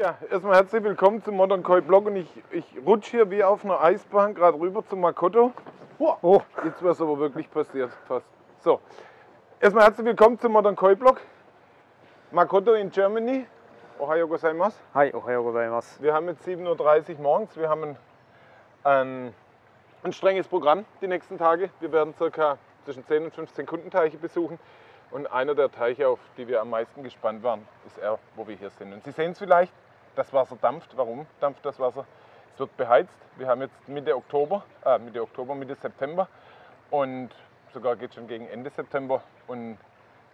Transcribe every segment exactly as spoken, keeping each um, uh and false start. Ja, erstmal herzlich willkommen zum Modern Koi Blog und ich, ich rutsche hier wie auf einer Eisbahn gerade rüber zu Makoto. Oh, jetzt wäre es aber wirklich passiert, fast. So, erstmal herzlich willkommen zum Modern Koi Blog. Makoto in Germany. Ohayou gozaimasu. Hi, ohayou gozaimasu. Wir haben jetzt sieben Uhr dreißig morgens, wir haben ein, ein strenges Programm die nächsten Tage. Wir werden ca. zwischen zehn und fünfzehn Kundenteiche besuchen. Und einer der Teiche, auf die wir am meisten gespannt waren, ist er, wo wir hier sind. Und Sie sehen es vielleicht, das Wasser dampft. Warum dampft das Wasser? Es wird beheizt. Wir haben jetzt Mitte Oktober, äh, Mitte Oktober, Mitte September und sogar geht schon gegen Ende September. Und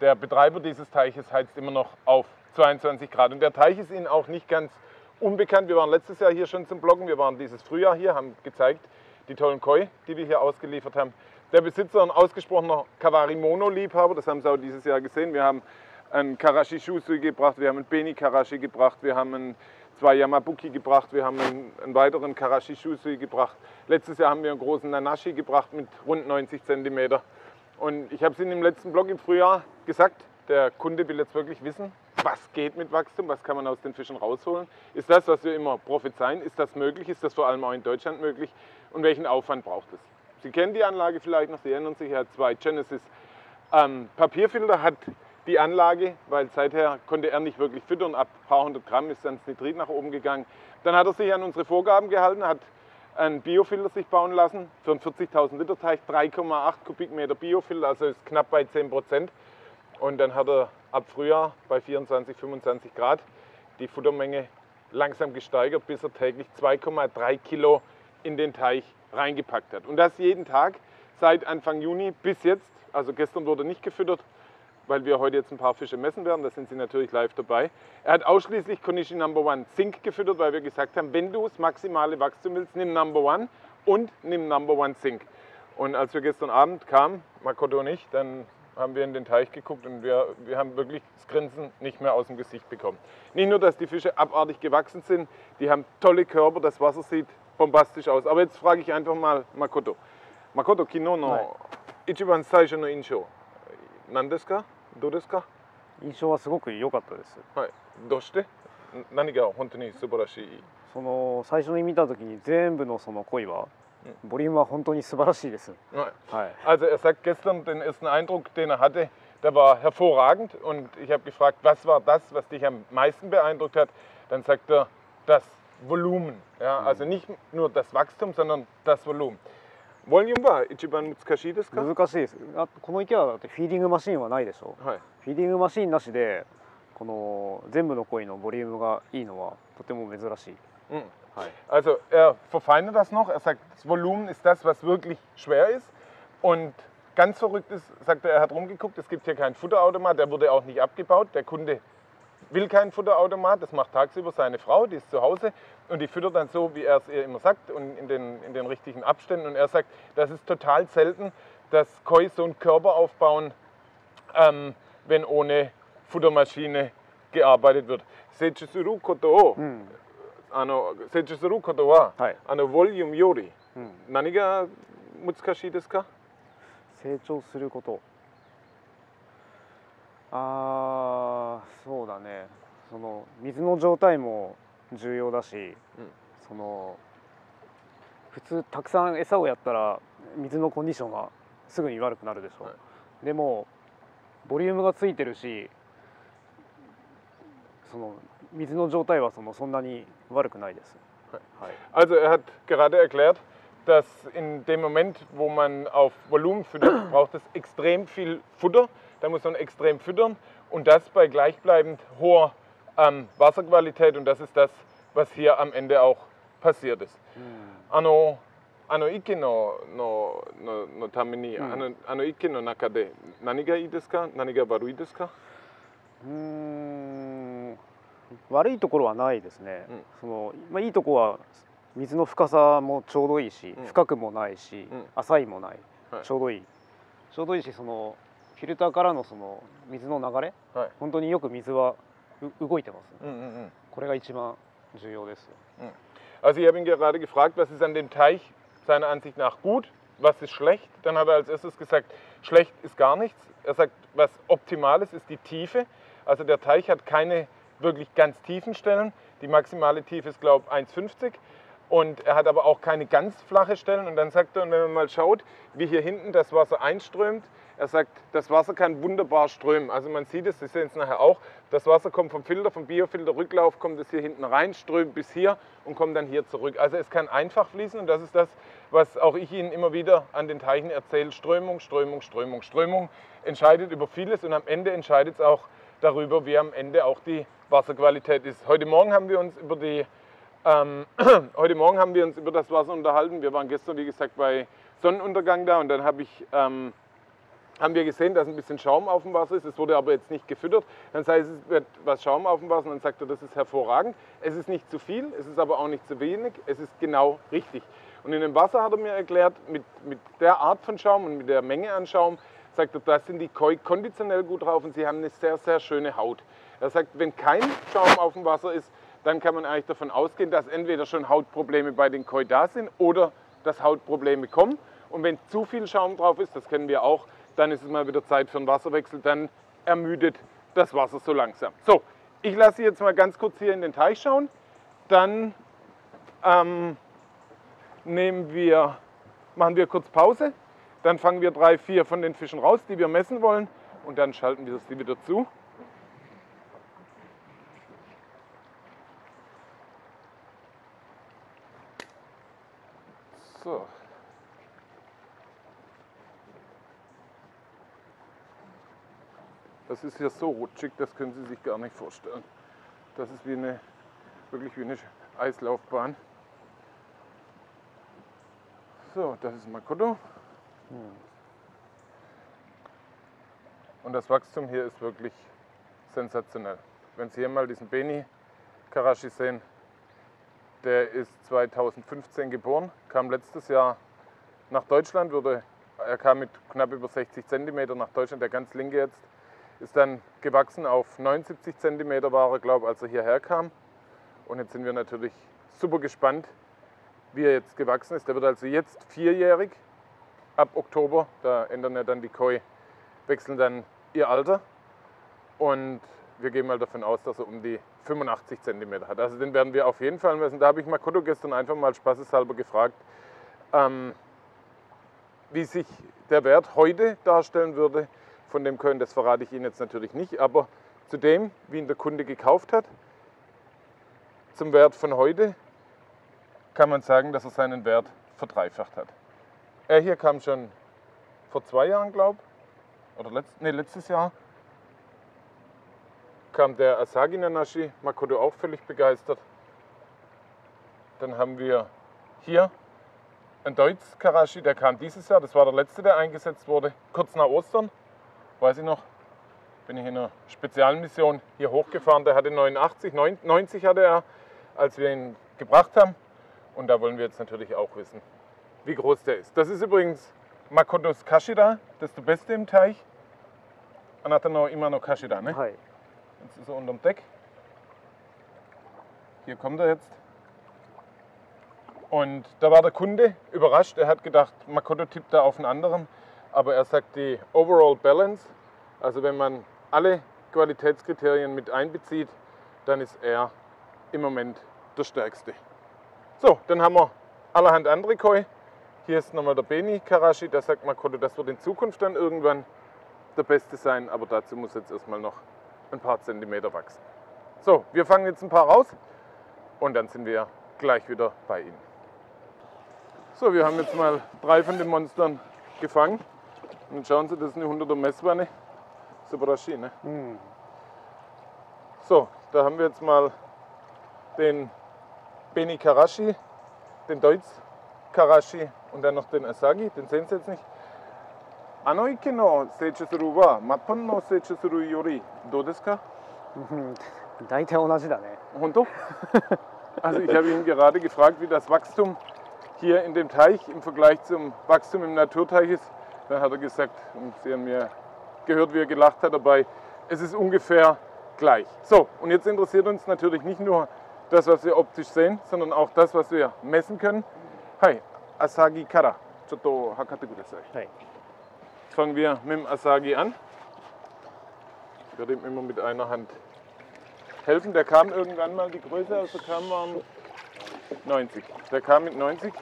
der Betreiber dieses Teiches heizt immer noch auf zweiundzwanzig Grad. Und der Teich ist Ihnen auch nicht ganz unbekannt. Wir waren letztes Jahr hier schon zum Bloggen. Wir waren dieses Frühjahr hier, haben gezeigt, die tollen Koi, die wir hier ausgeliefert haben. Der Besitzer, ein ausgesprochener Kawarimono-Liebhaber, das haben Sie auch dieses Jahr gesehen. Wir haben einen Karashishusui gebracht, wir haben einen Beni-Karashi gebracht, wir haben einen, zwei Yamabuki gebracht, wir haben einen, einen weiteren Karashishusui gebracht. Letztes Jahr haben wir einen großen Nanashi gebracht mit rund neunzig Zentimeter. Und ich habe es Ihnen im letzten Blog im Frühjahr gesagt, der Kunde will jetzt wirklich wissen, was geht mit Wachstum, was kann man aus den Fischen rausholen. Ist das, was wir immer prophezeien, ist das möglich, ist das vor allem auch in Deutschland möglich und welchen Aufwand braucht es? Sie kennen die Anlage vielleicht noch, Sie erinnern sich, er hat zwei Genesis ähm, Papierfilter, hat die Anlage, weil seither konnte er nicht wirklich füttern, ab ein paar hundert Gramm ist dann das Nitrit nach oben gegangen. Dann hat er sich an unsere Vorgaben gehalten, hat einen Biofilter sich bauen lassen, für einen vierzigtausend Liter Teich, drei Komma acht Kubikmeter Biofilter, also ist knapp bei zehn Prozent. Und dann hat er ab Frühjahr bei vierundzwanzig, fünfundzwanzig Grad die Futtermenge langsam gesteigert, bis er täglich zwei Komma drei Kilo in den Teich reingepackt hat. Und das jeden Tag seit Anfang Juni bis jetzt. Also gestern wurde nicht gefüttert, weil wir heute jetzt ein paar Fische messen werden. Da sind Sie natürlich live dabei. Er hat ausschließlich Konishi Number One Zink gefüttert, weil wir gesagt haben, wenn du das maximale Wachstum willst, nimm Number One und nimm Number One Zink. Und als wir gestern Abend kamen, Makoto und ich, dann haben wir in den Teich geguckt und wir, wir haben wirklich das Grinsen nicht mehr aus dem Gesicht bekommen. Nicht nur, dass die Fische abartig gewachsen sind, die haben tolle Körper, das Wasser sieht bombastisch aus. Aber jetzt frage ich einfach mal Makoto. Makoto, kino no ichiban saisho no inshō, nan desu ka? Dō desu ka? Inshō wa sugoku yokatta desu. Hai. Doshite? Nani ga hontou ni subarashii? Sono saisho ni mita toki ni zenbu no sono koi wa Volumen war wirklich fantastisch. Also er sagt gestern, den ersten Eindruck, den er hatte, der war hervorragend. Und ich habe gefragt, was war das, was dich am meisten beeindruckt hat? Dann sagt er, das Volumen. Ja, also nicht nur das Wachstum, sondern das Volumen. Volumen war ichiban mutsukashi desu ka? Mutsukashi desu. Kono ike wa datte feeding machine wa nai desho. Feeding machine nashi de, kono zenbu no koi no volumen ga ii no wa totemo mezurashii. Also er verfeinert das noch, er sagt, das Volumen ist das, was wirklich schwer ist und ganz verrückt ist, sagt er, er hat rumgeguckt, es gibt hier keinen Futterautomat, der wurde auch nicht abgebaut, der Kunde will keinen Futterautomat, das macht tagsüber seine Frau, die ist zu Hause und die füttert dann so, wie er es ihr immer sagt und in den, in den richtigen Abständen und er sagt, das ist total selten, dass Koi so einen Körper aufbauen, ähm, wenn ohne Futtermaschine gearbeitet wird. Seijusuru koto. Seijusuru koto wa, ano volume yori, nani ga mutsukashi desu ka? Seichou suru koto. Ah, so da ne. Sono mizu no joutai mo juyou da shi, sono futsu takusan esa o yattara mizu no kondishon ga sugu ni waruku naru desho. Demo volume ga tsuiteru shi, sono Also er hat gerade erklärt, dass in dem Moment, wo man auf Volumen füttert, braucht es extrem viel Futter. Da muss man extrem füttern und das bei gleichbleibend hoher ähm, Wasserqualität. Und das ist das, was hier am Ende auch passiert ist. Ano ike no tame ni, ano ike no naka de, nani ga ii desu ka? Nani ga warui desu ka? 悪いところはないですね。そのまあいいとこは水の深さもちょうどいいし、深くもないし、浅いもない、ちょうどいい、ちょうどいいし、そのフィルターからのその水の流れ、本当によく水は動いてますね。これが一番重要です。Also ich habe ihn gerade gefragt, was ist an dem Teich seiner Ansicht nach gut, was ist schlecht? Dann hat er als erstes gesagt, schlecht ist gar nichts. Er sagt, was optimal ist, ist die Tiefe. Also der Teich hat keine wirklich ganz tiefen Stellen. Die maximale Tiefe ist, glaube ich, eins fünfzig. Und er hat aber auch keine ganz flache Stellen. Und dann sagt er, und wenn man mal schaut, wie hier hinten das Wasser einströmt, er sagt, das Wasser kann wunderbar strömen. Also man sieht es, Sie sehen es nachher auch, das Wasser kommt vom Filter, vom Biofilter, Rücklauf, kommt es hier hinten rein, strömt bis hier und kommt dann hier zurück. Also es kann einfach fließen und das ist das, was auch ich Ihnen immer wieder an den Teichen erzähle. Strömung, Strömung, Strömung, Strömung entscheidet über vieles und am Ende entscheidet es auch darüber, wie am Ende auch die Wasserqualität ist. Heute Morgen haben wir uns über die Ähm, heute Morgen haben wir uns über das Wasser unterhalten. Wir waren gestern, wie gesagt, bei Sonnenuntergang da und dann hab ich, ähm, haben wir gesehen, dass ein bisschen Schaum auf dem Wasser ist. Es wurde aber jetzt nicht gefüttert. Dann heißt es, wird was Schaum auf dem Wasser und dann sagt er, das ist hervorragend. Es ist nicht zu viel, es ist aber auch nicht zu wenig. Es ist genau richtig. Und in dem Wasser hat er mir erklärt, mit, mit der Art von Schaum und mit der Menge an Schaum, sagt er, da sind die Koi konditionell gut drauf und sie haben eine sehr, sehr schöne Haut. Er sagt, wenn kein Schaum auf dem Wasser ist, dann kann man eigentlich davon ausgehen, dass entweder schon Hautprobleme bei den Koi da sind oder dass Hautprobleme kommen. Und wenn zu viel Schaum drauf ist, das kennen wir auch, dann ist es mal wieder Zeit für einen Wasserwechsel, dann ermüdet das Wasser so langsam. So, ich lasse Sie jetzt mal ganz kurz hier in den Teich schauen. Dann ähm, nehmen wir, machen wir kurz Pause, dann fangen wir drei, vier von den Fischen raus, die wir messen wollen und dann schalten wir sie wieder zu. So. Das ist hier so rutschig, das können Sie sich gar nicht vorstellen. Das ist wie eine, wirklich wie eine Eislaufbahn. So, das ist Makoto. Und das Wachstum hier ist wirklich sensationell. Wenn Sie hier mal diesen Beni-Karashi sehen, der ist zweitausendfünfzehn geboren, kam letztes Jahr nach Deutschland, wurde, er kam mit knapp über sechzig Zentimeter nach Deutschland, der ganz linke jetzt, ist dann gewachsen auf neunundsiebzig Zentimeter war er, glaube ich, als er hierher kam. Und jetzt sind wir natürlich super gespannt, wie er jetzt gewachsen ist. Der wird also jetzt vierjährig, ab Oktober, da ändern ja dann die Koi, wechseln dann ihr Alter. Und wir gehen mal davon aus, dass er um die fünfundachtzig Zentimeter hat. Also den werden wir auf jeden Fall messen. Da habe ich Makoto gestern einfach mal spaßeshalber gefragt, ähm, wie sich der Wert heute darstellen würde von dem Koi. Das verrate ich Ihnen jetzt natürlich nicht, aber zu dem, wie ihn der Kunde gekauft hat, zum Wert von heute, kann man sagen, dass er seinen Wert verdreifacht hat. Er hier kam schon vor zwei Jahren, glaube ich, oder letzt, nee, letztes Jahr, kam der Asagi-Nanashi, Makoto auch völlig begeistert. Dann haben wir hier einen Deutsch Karashi, der kam dieses Jahr, das war der letzte, der eingesetzt wurde, kurz nach Ostern, weiß ich noch, bin ich in einer Spezialmission hier hochgefahren, der hatte neunundachtzig, neunzig hatte er, als wir ihn gebracht haben und da wollen wir jetzt natürlich auch wissen, wie groß der ist. Das ist übrigens Makotos Kashida, das ist der Beste im Teich. Anata no ima no Kashida, ne? Hi. Jetzt ist er unterm Deck. Hier kommt er jetzt. Und da war der Kunde überrascht. Er hat gedacht, Makoto tippt da auf einen anderen. Aber er sagt, die Overall Balance, also wenn man alle Qualitätskriterien mit einbezieht, dann ist er im Moment der Stärkste. So, dann haben wir allerhand andere Koi. Hier ist nochmal der Beni-Karashi. Da sagt Makoto, das wird in Zukunft dann irgendwann der Beste sein. Aber dazu muss jetzt erstmal noch ein paar Zentimeter wachsen. So, wir fangen jetzt ein paar raus und dann sind wir gleich wieder bei Ihnen. So, wir haben jetzt mal drei von den Monstern gefangen. Und jetzt schauen Sie, das ist eine hunderter Messwanne. Subarashi, ne? Hm. So, da haben wir jetzt mal den Beni-Karashi, den Deutsch-Karashi und dann noch den Asagi, den sehen Sie jetzt nicht. Anoike no seishu wa Mappon no seishu yori do desu ka? Daitai onaji da ne. Honto? Also ich habe ihn gerade gefragt, wie das Wachstum hier in dem Teich im Vergleich zum Wachstum im Naturteich ist. Dann hat er gesagt, und Sie haben mir gehört, wie er gelacht hat dabei, es ist ungefähr gleich. So, und jetzt interessiert uns natürlich nicht nur das, was wir optisch sehen, sondern auch das, was wir messen können. Hi, Asagi Kara, chotto hakatte kudasai. Hi. Fangen wir mit dem Asagi an. Ich werde ihn immer mit einer Hand helfen. Der kam irgendwann mal, die Größe, also kam waren neunzig. Der kam mit neunzig.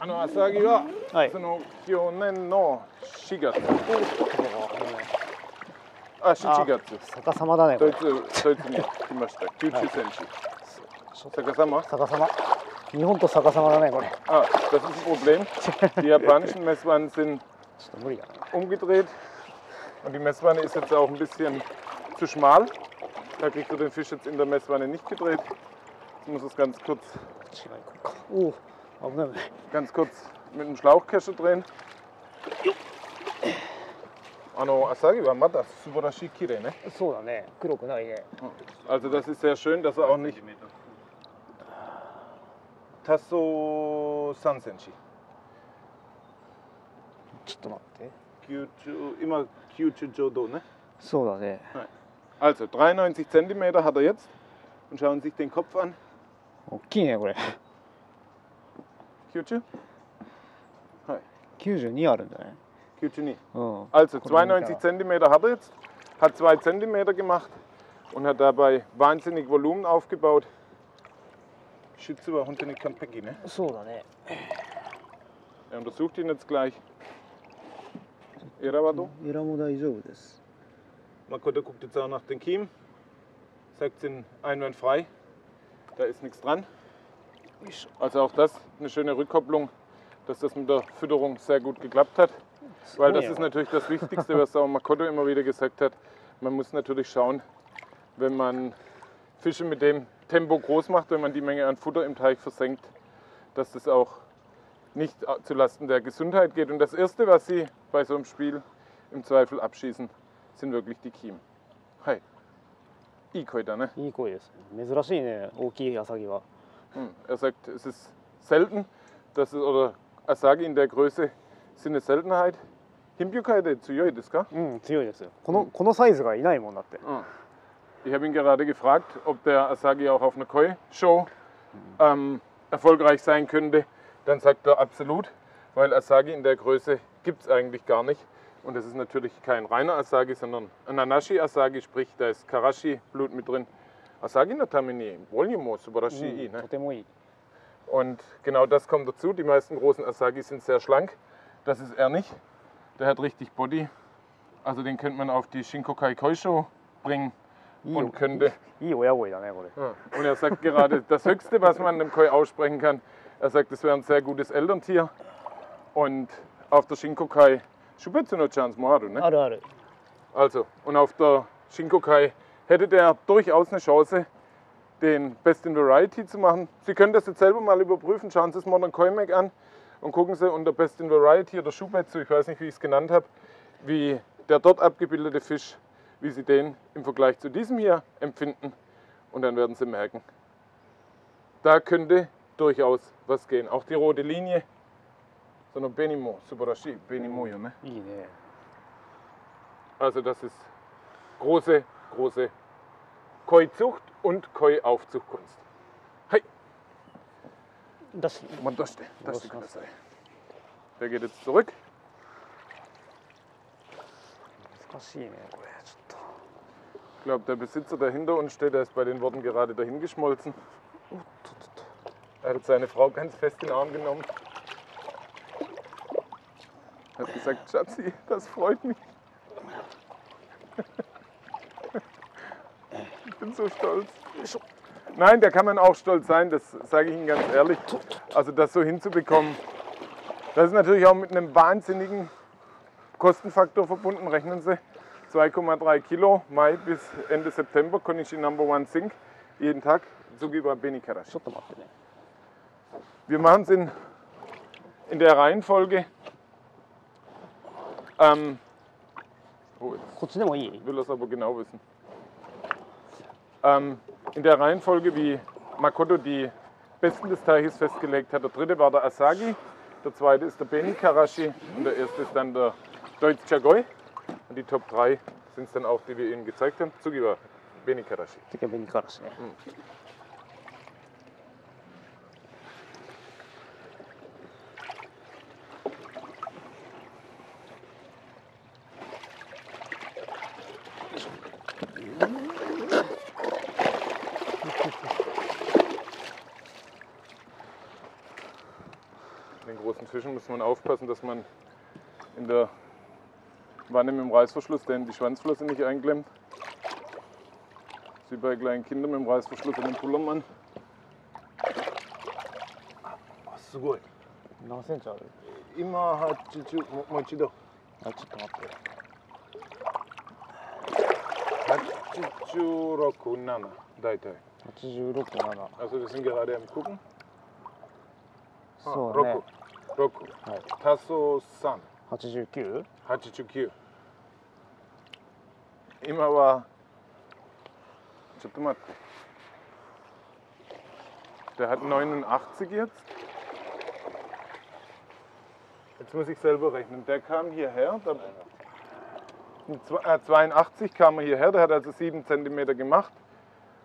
Ano Asagi wa sono kyonen no shigatsu. Ah, shichigatsu. Sakasama da ne. Deutsche Deutsche ni kimashita. Kyuuchu-senshi. Sakasama? Sakasama. Nihon to Sakasama da ne, kore. Ah, das ist ein Problem. Die japanischen Messwannen sind umgedreht und die Messwanne ist jetzt auch ein bisschen zu schmal. Da kriegst du den Fisch jetzt in der Messwanne nicht gedreht. Jetzt muss es ganz kurz ganz kurz mit dem Schlauchkescher drehen. Ano Asagi wa mata subarashii kirei, ne? So da ne, kuroku nai ne. Also das ist sehr schön, dass er auch nicht Tasso san senshi. Chotto matte. Kyuuchu, immer Kyuuchu Jodo, ne? So da ne. Also dreiundneunzig Zentimeter hat er jetzt und schauen sich den Kopf an. Okkii ne, kore. Kyuuchu? neunundneunzig hat er, ne? Kyuuchu-ni. Also zweiundneunzig Zentimeter hat er jetzt, hat zwei Zentimeter gemacht und hat dabei wahnsinnig Volumen aufgebaut. Schütze war unten nicht kanpeki, ne? So da ne. Er untersucht ihn jetzt gleich. Era wa do? Era mo daijoubu desu. Makoto guckt jetzt auch nach den Kiemen, sagt ihn einwandfrei, da ist nichts dran. Also auch das eine schöne Rückkopplung, dass das mit der Fütterung sehr gut geklappt hat. Weil das ist natürlich das Wichtigste, was auch Makoto immer wieder gesagt hat. Man muss natürlich schauen, wenn man Fische mit dem Tempo groß macht, wenn man die Menge an Futter im Teich versenkt, dass das auch nicht zulasten der Gesundheit geht. Und das Erste, was sie bei so einem Spiel im Zweifel abschießen, sind wirklich die Kiemen. Hi. Ikoi da, ne? Ikoi ist. Mezurashii ne, okii Asagi wa. Er sagt, es ist selten, dass es, oder Asagi in der Größe sind eine Seltenheit. Hinbyukai de tsuyoi desu ka? Mhm, tsuyoi desu. Kono kono size ga inai mon datte. Ich habe ihn gerade gefragt, ob der Asagi auch auf einer Koi-Show ähm, erfolgreich sein könnte. Dann sagt er absolut, weil Asagi in der Größe gibt es eigentlich gar nicht. Und das ist natürlich kein reiner Asagi, sondern ein Nanashi-Asagi, sprich, da ist Karashi-Blut mit drin. Asagi no tame ni Volume Subarashii, ne? Und genau das kommt dazu. Die meisten großen Asagi sind sehr schlank. Das ist er nicht. Der hat richtig Body. Also den könnte man auf die Shinkokai Koi Show bringen und könnte. Und er sagt gerade, das Höchste, was man einem Koi aussprechen kann, er sagt, das wäre ein sehr gutes Elterntier. Und auf der Shinkokai Shubetsu no Chance Moharu, ne? Aru, aru. Also, und auf der Shinkokai hätte der durchaus eine Chance, den Best in Variety zu machen. Sie können das jetzt selber mal überprüfen, schauen Sie das Modern Koi Mag an und gucken Sie unter Best in Variety oder Shubetsu, ich weiß nicht, wie ich es genannt habe, wie der dort abgebildete Fisch, wie Sie den im Vergleich zu diesem hier empfinden. Und dann werden Sie merken, da könnte durchaus was gehen. Auch die rote Linie. Sondern Benimo, Subarashii, Benimo, ne? Also das ist große, große Koi-Zucht und Koi-Aufzuchtkunst. Hi! Das ist das. Der geht jetzt zurück. Ich glaube, der Besitzer, der hinter uns steht, der ist bei den Worten gerade dahin geschmolzen. Er hat seine Frau ganz fest in den Arm genommen. Er hat gesagt, Schatzi, das freut mich. Ich bin so stolz. Nein, da kann man auch stolz sein, das sage ich Ihnen ganz ehrlich. Also das so hinzubekommen, das ist natürlich auch mit einem wahnsinnigen Kostenfaktor verbunden. Rechnen Sie, zwei Komma drei Kilo, Mai bis Ende September, Konishi Number One Sink, jeden Tag, Sugiwa Beni-Karashi. Wir machen es in, in der Reihenfolge. Ähm, oh, jetzt will das aber genau wissen. Ähm, in der Reihenfolge, wie Makoto die Besten des Teiches festgelegt hat, der dritte war der Asagi, der zweite ist der Beni-Karashi und der erste ist dann der Deutsch Karashi. Und die Top drei sind es dann auch, die wir Ihnen gezeigt haben. Zugiwa Beni-Karashi. Beni-Karashi. Mhm. Inzwischen muss man aufpassen, dass man in der Wanne mit dem Reißverschluss denn die Schwanzflosse nicht einklemmt. Das ist wie bei kleinen Kindern mit dem Reißverschluss an den Pullermann an. Super. Immer hat Mochido. achtundsechzig Komma sieben, daitei. achtundsechzig Komma sieben. Also wir sind gerade am Gucken. Ah, so, Roku. Ne. Roku. Hai. Tasso-san. neunundachtzig? neunundachtzig. Immer war... Chotto matte. Der hat neunundachtzig jetzt. Jetzt muss ich selber rechnen. Der kam hierher. Der zweiundachtzig kam er hierher, der hat also sieben Zentimeter gemacht.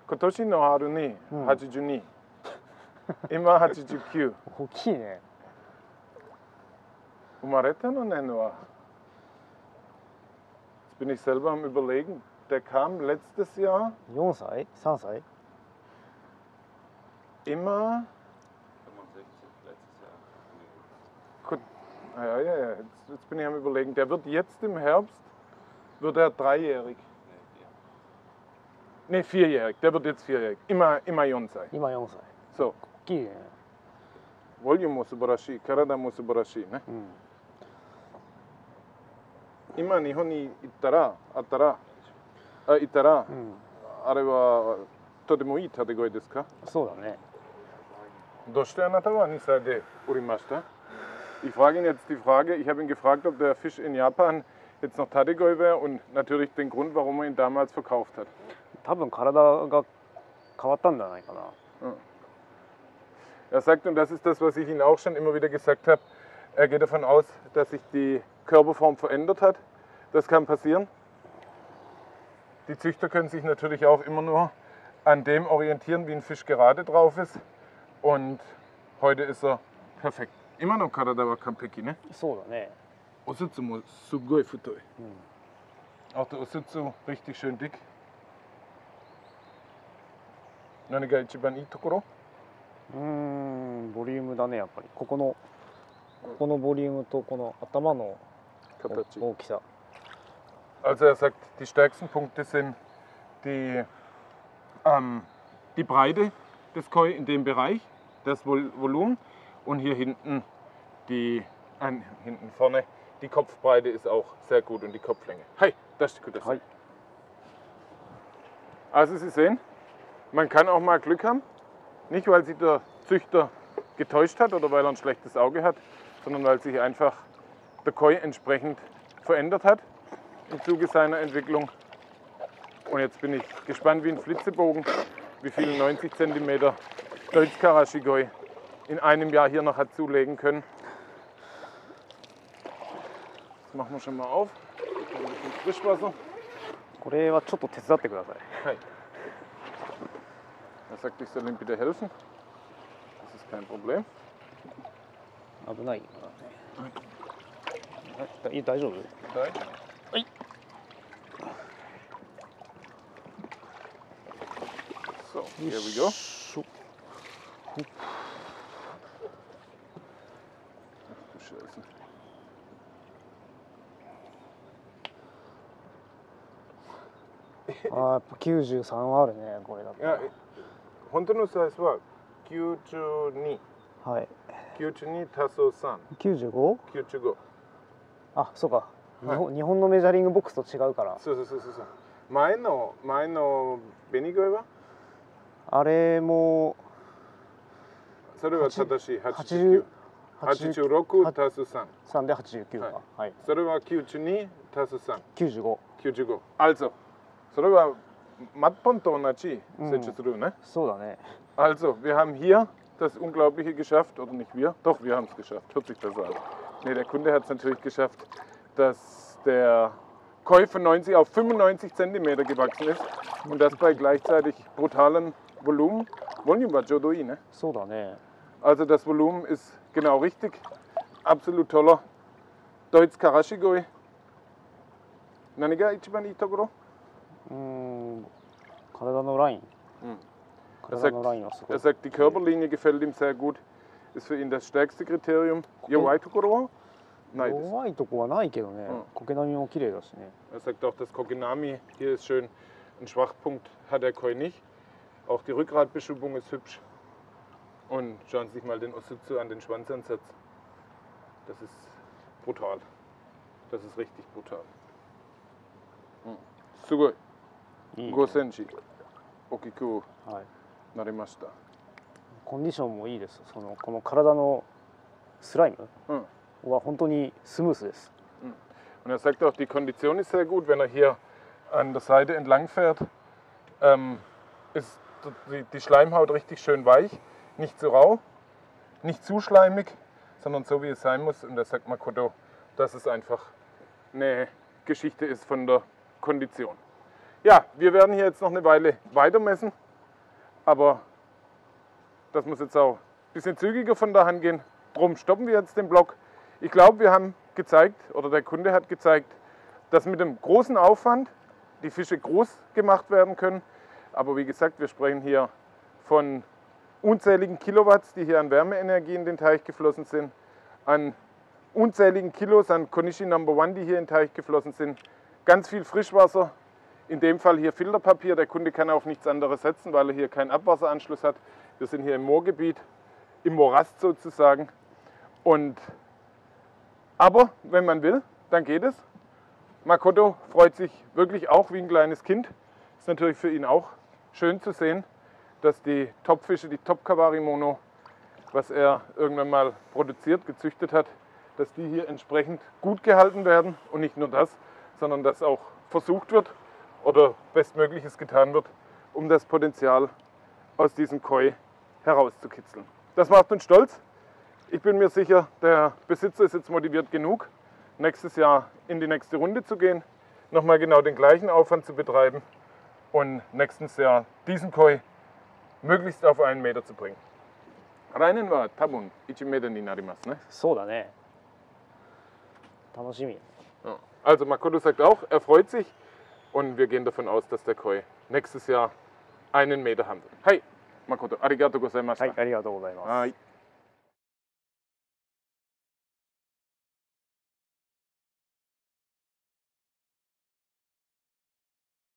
Kotoshi no haru ni, achtundzwanzig. Ima achtundzwanzig. Oki ne. Umareta no neno wa. Jetzt bin ich selber am Überlegen. Der kam letztes Jahr. vier Jahre, drei Jahre. Immer. fünfundsechzig letztes Jahr. Ja, ja, ja. Jetzt, jetzt bin ich am Überlegen. Der wird jetzt im Herbst. Wird er dreijährig? Ne, vierjährig. Der wird jetzt vierjährig. Immer, immer Jonsei. Immer Jonsei. So. Okay. Volume muss überraschen, Karada muss überraschen, ne? Immer Nihoni ittara, atara, ittara. Are wa totemo ii tadegoi desu ka? So da ne. Doshite anata wa nisai de urimashita? Ich frage ihn jetzt die Frage. Ich habe ihn gefragt, ob der Fisch in Japan jetzt noch Tadegoi wäre und natürlich den Grund, warum man ihn damals verkauft hat. Er sagt, und das ist das, was ich Ihnen auch schon immer wieder gesagt habe, er geht davon aus, dass sich die Körperform verändert hat. Das kann passieren. Die Züchter können sich natürlich auch immer nur an dem orientieren, wie ein Fisch gerade drauf ist. Und heute ist er perfekt. Immer noch Karada wa kanpeki, ne? So, ne. Osutsu mo sugoi futoi. Auch der Osutsu richtig schön dick. Nani ga ichiban ii tokoro? Hm, Volume da ne, yappari. Koko no Koko no Volume to kono atama no ookisa. Also er sagt, die stärksten Punkte sind die ähm, die Breite des Koi in dem Bereich, das Vol Volumen und hier hinten die an hinten vorne. Die Kopfbreite ist auch sehr gut und die Kopflänge. Hi, das ist gut. Das. Hi. Also Sie sehen, man kann auch mal Glück haben. Nicht, weil sich der Züchter getäuscht hat oder weil er ein schlechtes Auge hat, sondern weil sich einfach der Koi entsprechend verändert hat im Zuge seiner Entwicklung. Und jetzt bin ich gespannt wie ein Flitzebogen, wie viele neunzig Zentimeter Deutsch Karashi Koi in einem Jahr hier noch hat zulegen können. Das machen wir schon mal auf. Ein bisschen Frischwasser. Er sagt, ich soll ihm bitte helfen. Das ist kein Problem. Aber nein. So, here we go. Ach du Scheiße. Ah, neunzig-dreiあるね、これだと。いや、本当のサイズはきゅうじゅうに。はい。きゅうじゅうに足すさん。きゅうじゅうご? きゅうじゅうご。あ、そうか。日本のメジャーリングボックスと違うから。そうそうそうそう。前の前の紅鯉は？あれもそれは正しいはちじゅうきゅう。はちじゅうろく足すさん。さんではちじゅうきゅうか。はい。それはきゅうじゅうに足すさん。きゅうじゅうご。きゅうじゅうご。Alsoそれはマッポンと同じ設置するね。そうだね。Also, wir haben hier das Unglaubliche geschafft, oder nicht wir? Doch, wir haben es geschafft. Hört sich besser an. Nee, der Kunde hat es natürlich geschafft, dass der Koi von neunzig auf fünfundneunzig Zentimeter gewachsen ist und das bei gleichzeitig brutalem Volumen. Volumen war Jodoi, ne? So da ne. Also das Volumen ist genau richtig. Absolut toller Deutsch Karashi Koi. Nani ga ichiban ii tokoro? Er sagt, er sagt, die Körperlinie gefällt ihm sehr gut. ist für ihn das stärkste Kriterium. Yowaitokoro? Nein. Yowaitokoro war nicht, aber Kokenami ist auch schön. Er sagt auch, das Kokenami hier ist schön. Ein Schwachpunkt hat der Koi nicht. Auch die Rückgratbeschubung ist hübsch. Und schauen Sie sich mal den Osutsu an, den Schwanzansatz. Das ist brutal. Das ist richtig brutal. Sugoi. Gosenchi. Okiku. Narimashita. Kondition ist gut. Das Körper-Slime ist wirklich smooth. Und er sagt auch, die Kondition ist sehr gut, wenn er hier an der Seite entlang fährt. Ähm, ist die, die Schleimhaut richtig schön weich, nicht zu rau, nicht zu schleimig, sondern so wie es sein muss. Und da sagt Makoto, dass es einfach eine Geschichte ist von der Kondition. Ja, wir werden hier jetzt noch eine Weile weiter messen, aber das muss jetzt auch ein bisschen zügiger von der Hand gehen. Drum stoppen wir jetzt den Block. Ich glaube, wir haben gezeigt, oder der Kunde hat gezeigt, dass mit dem großen Aufwand die Fische groß gemacht werden können. Aber wie gesagt, wir sprechen hier von unzähligen Kilowatt, die hier an Wärmeenergie in den Teich geflossen sind, an unzähligen Kilos, an Konishi Number One, die hier in den Teich geflossen sind, ganz viel Frischwasser, in dem Fall hier Filterpapier. Der Kunde kann auf nichts anderes setzen, weil er hier keinen Abwasseranschluss hat. Wir sind hier im Moorgebiet, im Morast sozusagen. Und, aber wenn man will, dann geht es. Makoto freut sich wirklich auch wie ein kleines Kind. Ist natürlich für ihn auch schön zu sehen, dass die Topfische, die Top-Kawarimono, was er irgendwann mal produziert, gezüchtet hat, dass die hier entsprechend gut gehalten werden. Und nicht nur das, sondern dass auch versucht wird oder Bestmögliches getan wird, um das Potenzial aus diesem Koi herauszukitzeln. Das macht uns stolz. Ich bin mir sicher, der Besitzer ist jetzt motiviert genug, nächstes Jahr in die nächste Runde zu gehen, nochmal genau den gleichen Aufwand zu betreiben und nächstes Jahr diesen Koi möglichst auf einen Meter zu bringen. Reinen war tabun ein Meter ni narimasu, ne? So da ne. Tanoshimi. Also Makoto sagt auch, er freut sich und wir gehen davon aus, dass der Koi nächstes Jahr einen Meter haben wird. Hi, Makoto, arigatou gozaimashita. Hi, arigatou gozaimashita.